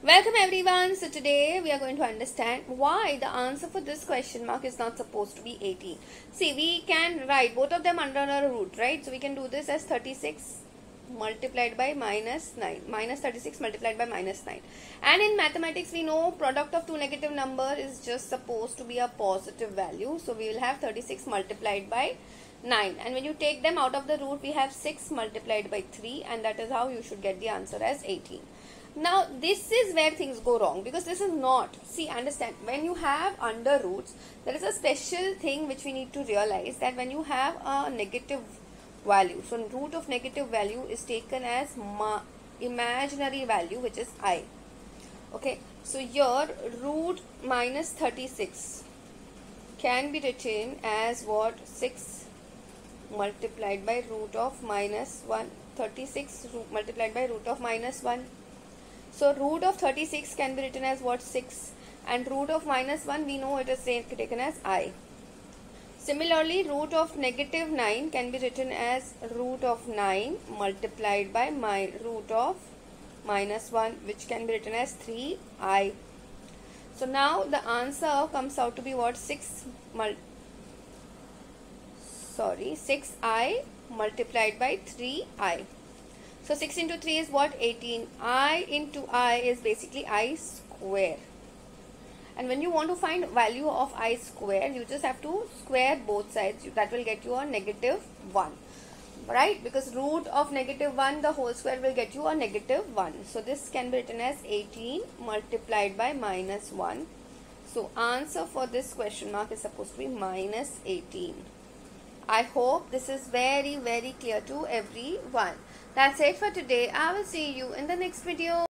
Welcome everyone. So today we are going to understand why the answer for this question mark is not supposed to be 18. See, we can write both of them under our root, right? So we can do this as 36 multiplied by minus 9, minus 36 multiplied by minus 9. And in mathematics we know product of two negative number is just supposed to be a positive value. So we will have 36 multiplied by 9, and when you take them out of the root we have 6 multiplied by 3, and that is how you should get the answer as 18. Now this is where things go wrong, because this is not, see, understand, when you have under roots there is a special thing which we need to realize, that when you have a negative value, so root of negative value is taken as imaginary value, which is I. Okay, so your root minus 36 can be written as what? 6 multiplied by root of minus 1. 36 multiplied by root of minus 1. So root of 36 can be written as what? 6, and root of minus 1 we know it is taken as I. Similarly, root of negative 9 can be written as root of 9 multiplied by my root of minus 1, which can be written as 3i. So now the answer comes out to be what? 6i multiplied by 3i. So 6 into 3 is what? 18. I into I is basically I square. And when you want to find value of I square, you just have to square both sides. That will get you a negative 1. Right? Because root of negative 1, the whole square will get you a negative 1. So this can be written as 18 multiplied by minus 1. So answer for this question mark is supposed to be minus 18. I hope this is very, very clear to everyone. That's it for today. I will see you in the next video.